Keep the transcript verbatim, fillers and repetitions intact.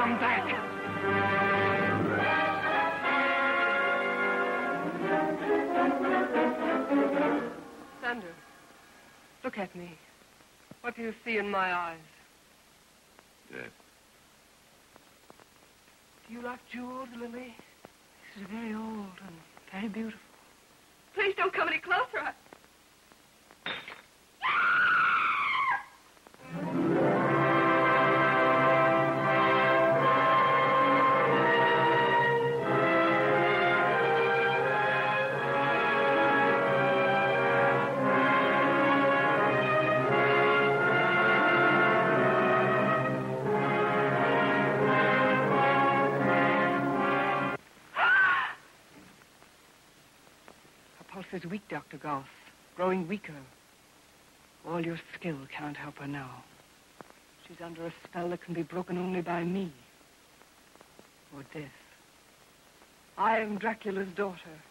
come back. Andrew, look at me. What do you see in my eyes? Death. Do you like jewels, Lily? This is very old and very beautiful. Please don't come any closer. I... Is weak, Doctor Goss, growing weaker. All your skill can't help her now. She's under a spell that can be broken only by me. Or death. I am Dracula's daughter.